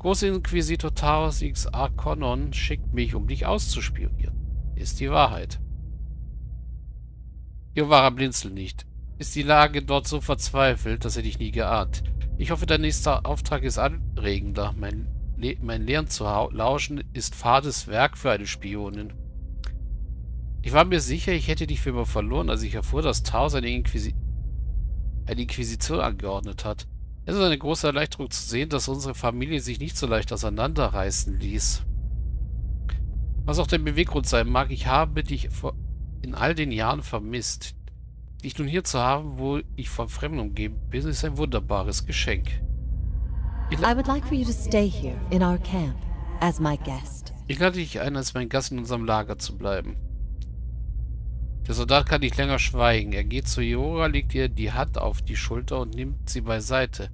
Großinquisitor Taurus X. Arkonon schickt mich, um dich auszuspionieren. Ist die Wahrheit. Iovara, blinzel nicht. Ist die Lage dort so verzweifelt, dass er dich nie geahnt. Ich hoffe, dein nächster Auftrag ist anregender. Mein Lehren zu lauschen ist fades Werk für eine Spionin. Ich war mir sicher, ich hätte dich für immer verloren, als ich erfuhr, dass Taurus eine Inquisition angeordnet hat. Es ist eine große Erleichterung zu sehen, dass unsere Familie sich nicht so leicht auseinanderreißen ließ. Was auch der Beweggrund sein mag, ich habe dich in all den Jahren vermisst. Dich nun hier zu haben, wo ich von Fremden umgeben bin, ist ein wunderbares Geschenk. Ich lade dich ein, als mein Gast in unserem Lager zu bleiben. Der Soldat kann nicht länger schweigen. Er geht zu Iovara, legt ihr die Hand auf die Schulter und nimmt sie beiseite.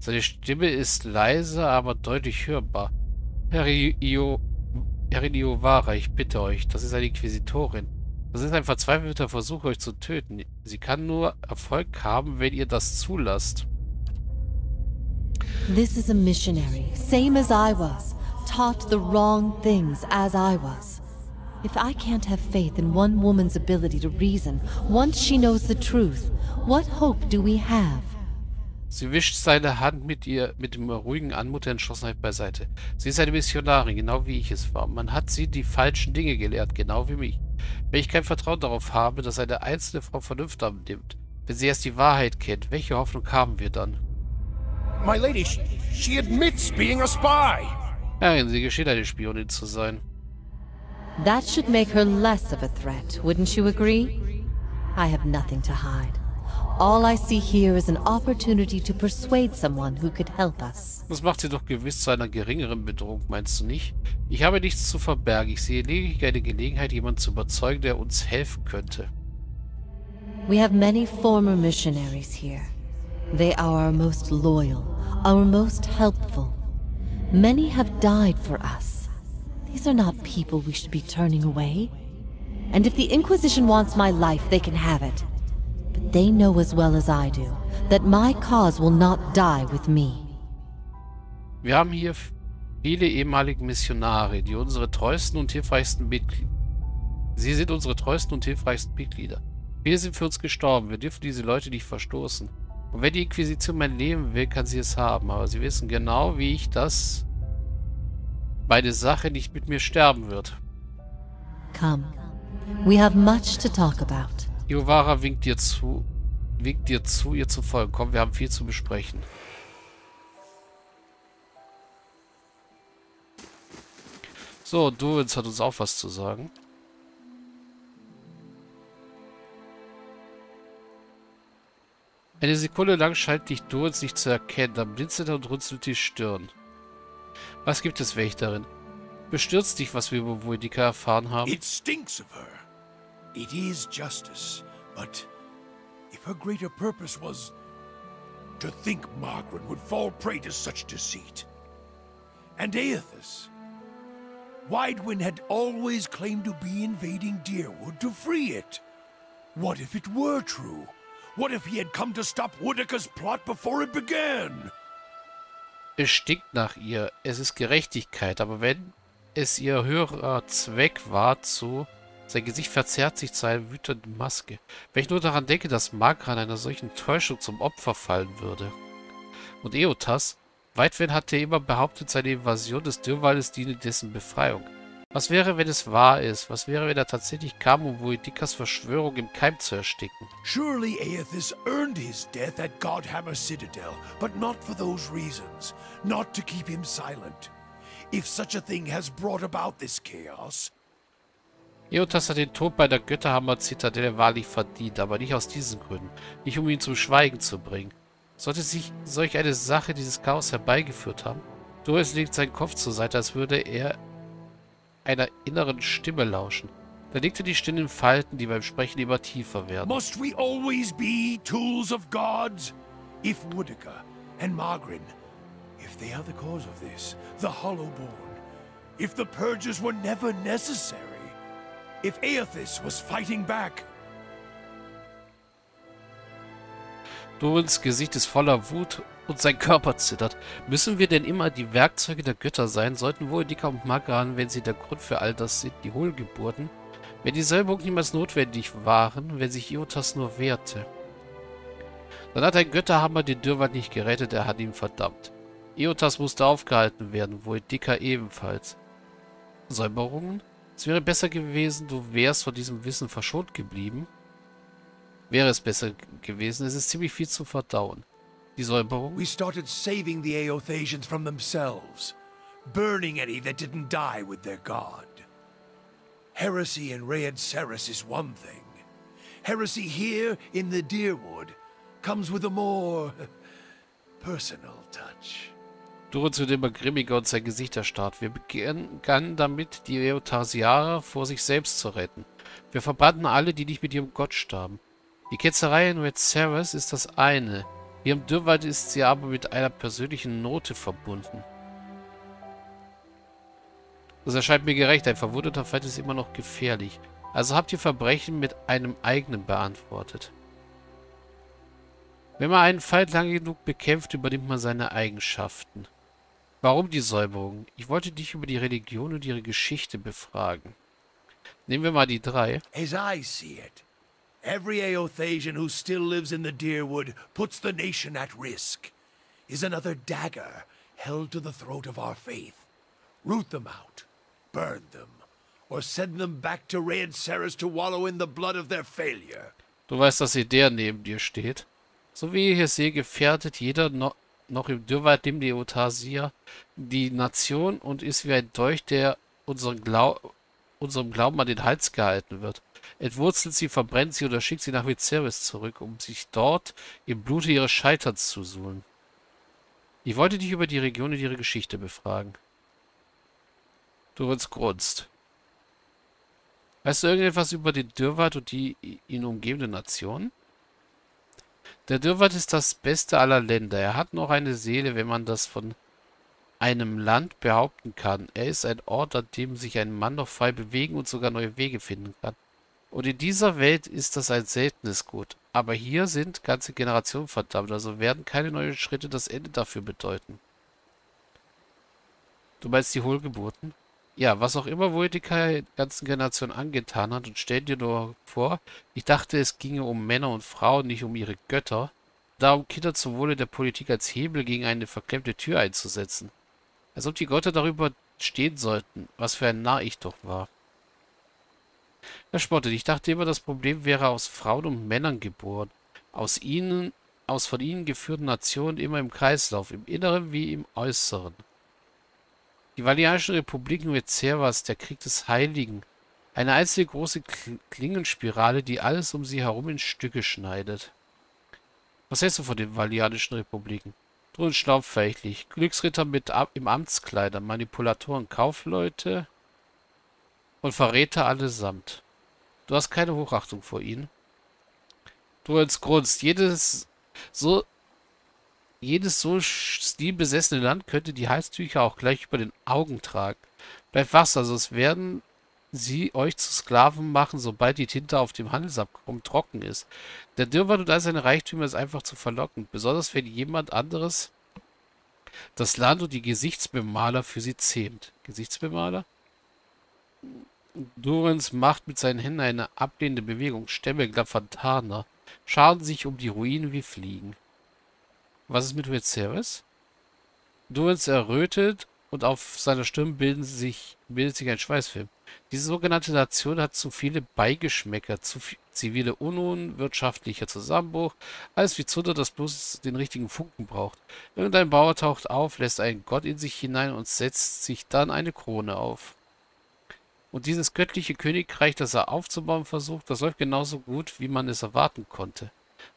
Seine Stimme ist leise, aber deutlich hörbar. Herrin Iovara, ich bitte euch, das ist eine Inquisitorin. Das ist ein verzweifelter Versuch, euch zu töten. Sie kann nur Erfolg haben, wenn ihr das zulasst. This is a missionary, same as I was, taught the wrong things as I was. If I can't have faith in one woman's ability to reason, once she knows the truth, what hope do we have? Sie wischt seine Hand mit dem ruhigen Anmut der Entschlossenheit beiseite. Sie ist eine Missionarin, genau wie ich es war. Man hat sie die falschen Dinge gelehrt, genau wie mich. Wenn ich kein Vertrauen darauf habe, dass eine einzelne Frau Vernunft annimmt, wenn sie erst die Wahrheit kennt, welche Hoffnung haben wir dann? My lady, she admits being a spy. Nein, sie gesteht, eine Spionin zu sein. That should make her less of a threat, wouldn't you agree? I have nothing to hide. All I see here is an opportunity to persuade someone who could help us. Das macht sie doch gewiss zu einer geringeren Bedrohung, meinst du nicht? Ich habe nichts zu verbergen. Ich sehe lediglich eine Gelegenheit, jemanden zu überzeugen, der uns helfen könnte. We have many former missionaries here. They are our most loyal, our most helpful. Many have died for us. These are not people we should be turning away. And if the Inquisition wants my life, they can have it. But they know as well as I do that my cause will not die with me. Wir haben hier viele ehemalige Missionare, die unsere treuesten und hilfreichsten Mitglieder. Sie sind unsere treuesten und hilfreichsten Mitglieder. Wir sind für uns gestorben. Wir dürfen diese Leute nicht verstoßen. Und wenn die Inquisition mein Leben will, kann sie es haben. Aber sie wissen genau, wie ich das... meine Sache nicht mit mir sterben wird. Come. We have much to talk about. Iovara winkt dir zu, ihr zu folgen. Komm, wir haben viel zu besprechen. So, Durance hat uns auch was zu sagen. Eine Sekunde lang scheint dich Durance nicht zu erkennen. Dann blinzelt er und runzelt die Stirn. Was gibt es, Wächterin? Bestürzt dich, was wir über Woedica erfahren haben? It stinks of her. It is justice, but if her greater purpose was to think Magran would fall prey to such deceit. And Eothas. Waidwen had always claimed to be invading Deerwood to free it. What if it were true? What if he had come to stop Woedica's plot before it began? Es stinkt nach ihr. Es ist Gerechtigkeit. Aber wenn es ihr höherer Zweck war, sein Gesicht verzerrt sich zu einer wütenden Maske. Wenn ich nur daran denke, dass Magran einer solchen Täuschung zum Opfer fallen würde. Und Eothas? Waidwen hatte immer behauptet, seine Invasion des Dürrwaldes diene dessen Befreiung. Was wäre, wenn es wahr ist? Was wäre, wenn er tatsächlich kam, um Woedicas Verschwörung im Keim zu ersticken? Surely Eothas earned his death at Götterhammer Citadel, but not for those reasons, not to keep him silent. If such a thing has brought about this chaos. Eothas hat den Tod bei der Götterhammer Zitadelle wahrlich verdient, aber nicht aus diesen Gründen, nicht um ihn zum Schweigen zu bringen. Sollte sich solch eine Sache dieses Chaos herbeigeführt haben? Doris legt seinen Kopf zur Seite, als würde er einer inneren Stimme lauschen. Da legte die Stimme in Falten, die beim Sprechen immer tiefer werden. Must we always be tools of gods? If Woedica and Magran, if they are the cause of this, the Hollowborn, if the purges were never necessary, if Eothas was fighting back. Durins Gesicht ist voller Wut und sein Körper zittert. Müssen wir denn immer die Werkzeuge der Götter sein? Sollten Woedica und Magran, wenn sie der Grund für all das sind, die Hohlgeburten? Wenn die Salbung niemals notwendig waren, wenn sich Eothas nur wehrte. Dann hat ein Götterhammer den Deerwood nicht gerettet, er hat ihn verdammt. Eothas musste aufgehalten werden, Woedica ebenfalls. Säuberungen? Es wäre besser gewesen, du wärst von diesem Wissen verschont geblieben. Wäre es besser gewesen, es ist ziemlich viel zu verdauen. Die Säuberung? We started saving the Eothasians from themselves, burning any that didn't die with their god. Heresy in Red Serres is one thing. Heresy here in the Deerwood comes with a more personal touch. Durance wird immer grimmiger und sein Gesicht erstarrt. Wir begannen damit, die Eothasianer vor sich selbst zu retten. Wir verbrannten alle, die nicht mit ihrem Gott starben. Die Ketzerei in Red Serres ist das eine. Hier im Deerwood ist sie aber mit einer persönlichen Note verbunden. Das erscheint mir gerecht, ein verwundeter Feind ist immer noch gefährlich. Also habt ihr Verbrechen mit einem eigenen beantwortet. Wenn man einen Feind lange genug bekämpft, übernimmt man seine Eigenschaften. Warum die Säuberung? Ich wollte dich über die Religion und ihre Geschichte befragen. Nehmen wir mal die drei. As I see it, every Eothasian who still lives in the Deerwood puts the nation at risk. Is another dagger held to the throat of our faith. Root them out. Burn them, or send them back to Red Serres to wallow in the blood of their failure. Du weißt, dass der neben dir steht. So wie ich es sehe, gefährdet jeder noch im Deerwood dem Eothasier die Nation und ist wie ein Dolch, der unserem Glauben an den Hals gehalten wird. Entwurzelt sie, verbrennt sie oder schickt sie nach Red Serres zurück, um sich dort im Blute ihres Scheiterns zu suhlen. Ich wollte dich über die Region und ihre Geschichte befragen. Durance grunzt. Weißt du irgendetwas über den Deerwood und die ihn umgebenden Nationen? Der Deerwood ist das Beste aller Länder. Er hat noch eine Seele, wenn man das von einem Land behaupten kann. Er ist ein Ort, an dem sich ein Mann noch frei bewegen und sogar neue Wege finden kann. Und in dieser Welt ist das ein seltenes Gut. Aber hier sind ganze Generationen verdammt, also werden keine neuen Schritte das Ende dafür bedeuten. Du meinst die Hohlgeburten? Ja, was auch immer Woedica die ganzen Generationen angetan hat, und stell dir nur vor, ich dachte, es ginge um Männer und Frauen, nicht um ihre Götter, darum Kinder zum Wohle der Politik als Hebel gegen eine verklemmte Tür einzusetzen. Als ob die Götter darüber stehen sollten, was für ein Narr ich doch war. Er spottet, ich dachte immer, das Problem wäre aus Frauen und Männern geboren, aus von ihnen geführten Nationen immer im Kreislauf, im Inneren wie im Äußeren. Die Valianischen Republiken mit Servas, der Krieg des Heiligen. Eine einzige große Klingenspirale, die alles um sie herum in Stücke schneidet. Was hältst du von den Valianischen Republiken? Drohend schlaubfähig. Glücksritter im Amtskleider, Manipulatoren, Kaufleute und Verräter allesamt. Du hast keine Hochachtung vor ihnen. Du als Grunz, jedes so stilbesessene Land könnte die Halstücher auch gleich über den Augen tragen. Bleibt wachsam, sonst werden sie euch zu Sklaven machen, sobald die Tinte auf dem Handelsabkommen trocken ist. Der Deerwood und all seine Reichtümer ist einfach zu verlockend, besonders wenn jemand anderes das Land und die Gesichtsbemaler für sie zähmt. Gesichtsbemaler? Durance macht mit seinen Händen eine ablehnende Bewegung. Stämme Glafantana scharen sich um die Ruinen wie Fliegen. Was ist mit Red Serres? Durance errötet und auf seiner Stirn bildet sich ein Schweißfilm. Diese sogenannte Nation hat zu viele Beigeschmäcker, zu viel zivile Unruhen, wirtschaftlicher Zusammenbruch, alles wie Zunder, das bloß den richtigen Funken braucht. Irgendein Bauer taucht auf, lässt einen Gott in sich hinein und setzt sich dann eine Krone auf. Und dieses göttliche Königreich, das er aufzubauen versucht, das läuft genauso gut, wie man es erwarten konnte.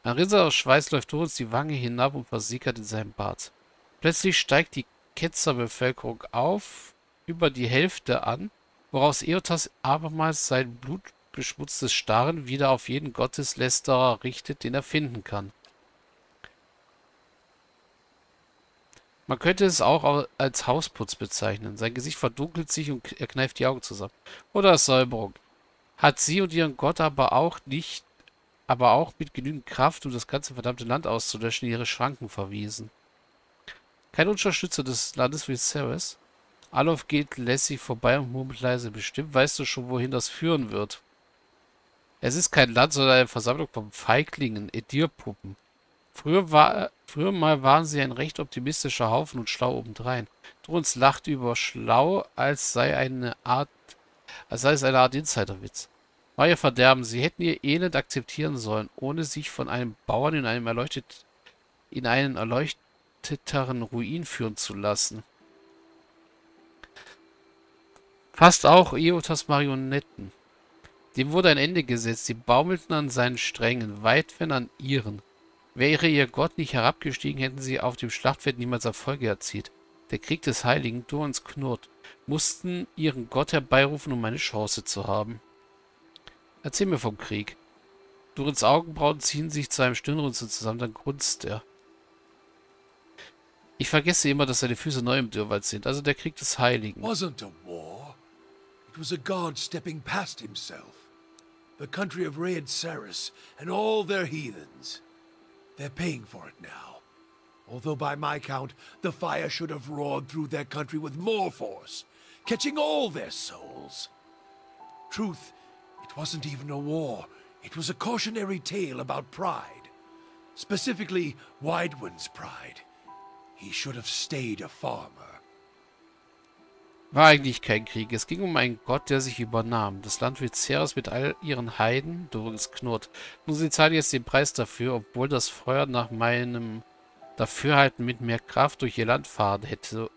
Ein Rinser aus Schweiß läuft Durance die Wange hinab und versickert in seinem Bart. Plötzlich steigt die Ketzerbevölkerung auf, über die Hälfte an, woraus Eothas abermals sein blutbeschmutztes Starren wieder auf jeden Gotteslästerer richtet, den er finden kann. Man könnte es auch als Hausputz bezeichnen. Sein Gesicht verdunkelt sich und er kneift die Augen zusammen. Oder als Säuberung. Hat sie und ihren Gott aber auch nicht aber auch mit genügend Kraft, um das ganze verdammte Land auszulöschen, ihre Schranken verwiesen. Kein Unterstützer des Landes wie Serres. Alof geht lässig vorbei und murmelt leise. Bestimmt weißt du schon, wohin das führen wird. Es ist kein Land, sondern eine Versammlung von Feiglingen, Edirpuppen. Früher mal waren sie ein recht optimistischer Haufen und schlau obendrein. Durance lacht über schlau, als sei es eine Art Insiderwitz. War ihr Verderben, sie hätten ihr Elend akzeptieren sollen, ohne sich von einem Bauern in einen erleuchteteren Ruin führen zu lassen. Fast auch Eothas Marionetten. Dem wurde ein Ende gesetzt, sie baumelten an seinen Strängen, Waidwen an ihren. Wäre ihr Gott nicht herabgestiegen, hätten sie auf dem Schlachtfeld niemals Erfolge erzielt. Der Krieg des Heiligen, Durance knurrt, mussten ihren Gott herbeirufen, um eine Chance zu haben. Erzähl mir vom Krieg. Durance Augenbrauen ziehen sich zu einem Stirnrunzeln zusammen, dann grunzt er. Ich vergesse immer, dass seine Füße neu im Dürrwald sind, also der Krieg des Heiligen. Wasn't a war. It was a god stepping past himself. The country of Red Serres and all their heathens. They're paying for it now. Although by my count, the fire should have roared through their country with more force, catching all their souls. Truth, it wasn't even a war. It was a cautionary tale about pride. Specifically, Waidwen's pride. He should have stayed a farmer. War eigentlich kein Krieg. Es ging um einen Gott, der sich übernahm. Das Land Readceras mit all ihren Heiden, Durance knurrt. Nun, sie zahlen jetzt den Preis dafür, obwohl das Feuer nach meinem Dafürhalten mit mehr Kraft durch ihr Land fahren hätte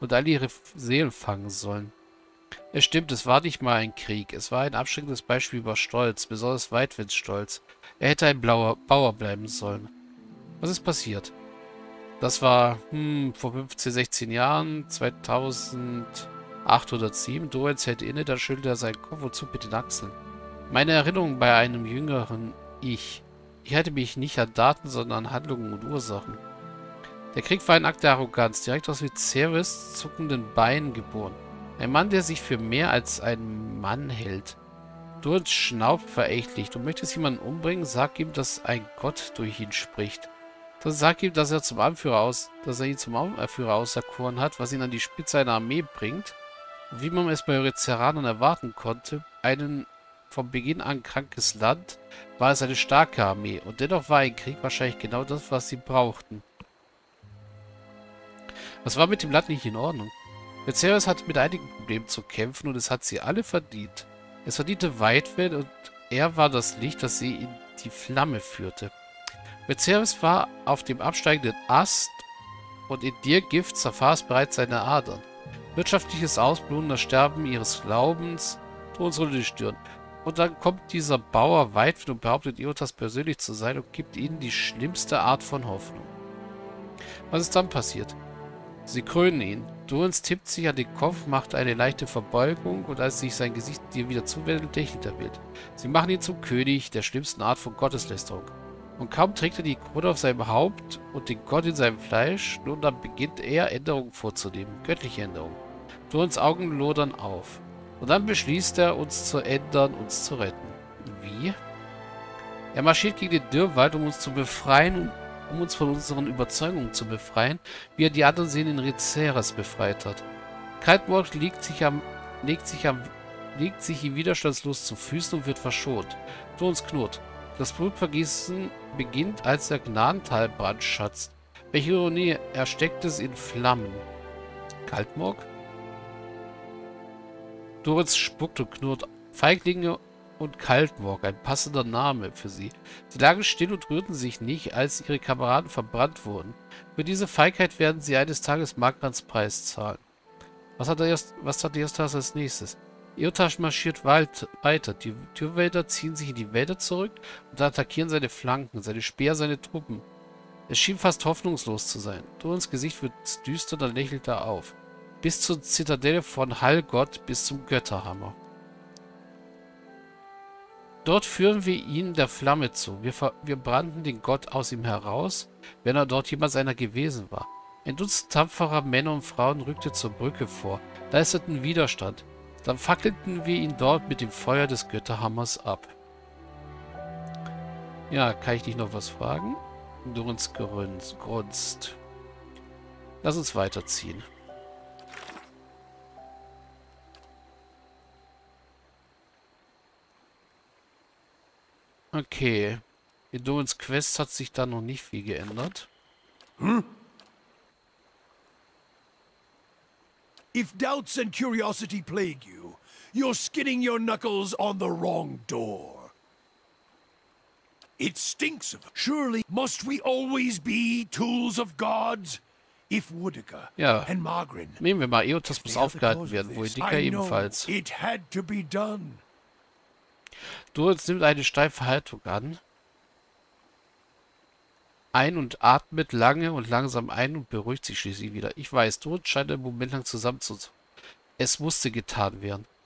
und all ihre Seelen fangen sollen. Es stimmt, es war nicht mal ein Krieg. Es war ein abschreckendes Beispiel über Stolz, besonders Waidwens Stolz. Er hätte ein blauer Bauer bleiben sollen. Was ist passiert? Das war vor 15, 16 Jahren, 2807. Durance hält inne, da schüttelte er seinen Kopf und zog mit den Achseln. Meine Erinnerung bei einem jüngeren Ich. Ich halte mich nicht an Daten, sondern an Handlungen und Ursachen. Der Krieg war ein Akt der Arroganz, direkt aus Readceras zuckenden Beinen geboren. Ein Mann, der sich für mehr als ein Mann hält. Durance schnaubt verächtlich. Du möchtest jemanden umbringen, sag ihm, dass ein Gott durch ihn spricht. Dann sagt ihm, dass er ihn zum Anführer auserkoren hat, was ihn an die Spitze einer Armee bringt. Und wie man es bei Readceranern erwarten konnte, ein vom Beginn an krankes Land, war es eine starke Armee. Und dennoch war ein Krieg wahrscheinlich genau das, was sie brauchten. Was war mit dem Land nicht in Ordnung? Readceras hatte mit einigen Problemen zu kämpfen und es hat sie alle verdient. Es verdiente Waidwen und er war das Licht, das sie in die Flamme führte. Readceras war auf dem absteigenden Ast und in Diergift zerfaß bereits seine Adern. Wirtschaftliches Ausbluten, das Sterben ihres Glaubens, Todesrolle die Stirn. Und dann kommt dieser Bauer Waidwen und behauptet, Eothas persönlich zu sein und gibt ihnen die schlimmste Art von Hoffnung. Was ist dann passiert? Sie krönen ihn. Durance tippt sich an den Kopf, macht eine leichte Verbeugung und als sich sein Gesicht dir wieder zuwendet, lächelt er wild. Sie machen ihn zum König der schlimmsten Art von Gotteslästerung. Und kaum trägt er die Krone auf seinem Haupt und den Gott in seinem Fleisch, nun dann beginnt er, Änderungen vorzunehmen, göttliche Änderungen. Durance Augen lodern auf. Und dann beschließt er, uns zu ändern, uns zu retten. Wie? Er marschiert gegen den Dürrwald, um uns zu befreien, um uns von unseren Überzeugungen zu befreien, wie er die anderen Seelen in Readceras befreit hat. Kaltmorg legt sich ihm widerstandslos zu Füßen und wird verschont. Durance knurrt. Das Blutvergießen beginnt, als der Gnadental brandschatzt. Welche Ironie, er steckt es in Flammen. Kaltmorg? Durance spuckt und knurrt. Feiglinge und Kaltmorg, ein passender Name für sie. Sie lagen still und rührten sich nicht, als ihre Kameraden verbrannt wurden. Für diese Feigheit werden sie eines Tages Magrans Preis zahlen. Was hat Eothas als nächstes? Eothas marschiert weiter. Die Türwälder ziehen sich in die Wälder zurück und attackieren seine Flanken, seine Speer, seine Truppen. Es schien fast hoffnungslos zu sein. Durans Gesicht wird düster, dann lächelt er auf. Bis zur Zitadelle von Halgot, bis zum Götterhammer. Dort führen wir ihn der Flamme zu. Wir brannten den Gott aus ihm heraus, wenn er dort jemals einer gewesen war. Ein Dutzend tapferer Männer und Frauen rückte zur Brücke vor, leisteten Widerstand. Dann fackelten wir ihn dort mit dem Feuer des Götterhammers ab. Ja, kann ich dich noch was fragen? Durance grunzt. Lass uns weiterziehen. Okay. In Durance Quest hat sich da noch nicht viel geändert. Hm? If doubts and curiosity plague you, you're skidding your knuckles on the wrong door. It stinks of... Surely must we always be tools of gods? If Woedica and Magran... Nehmen wir mal Eothas, muss aufgehalten werden, Woedica ebenfalls. It had to be done. Durance nimmt eine steife Haltung an. Ein und atmet lange und langsam ein und beruhigt sich schließlich wieder. Ich weiß, Durance scheint einen Moment lang zusammenzuzucken. Es musste getan werden.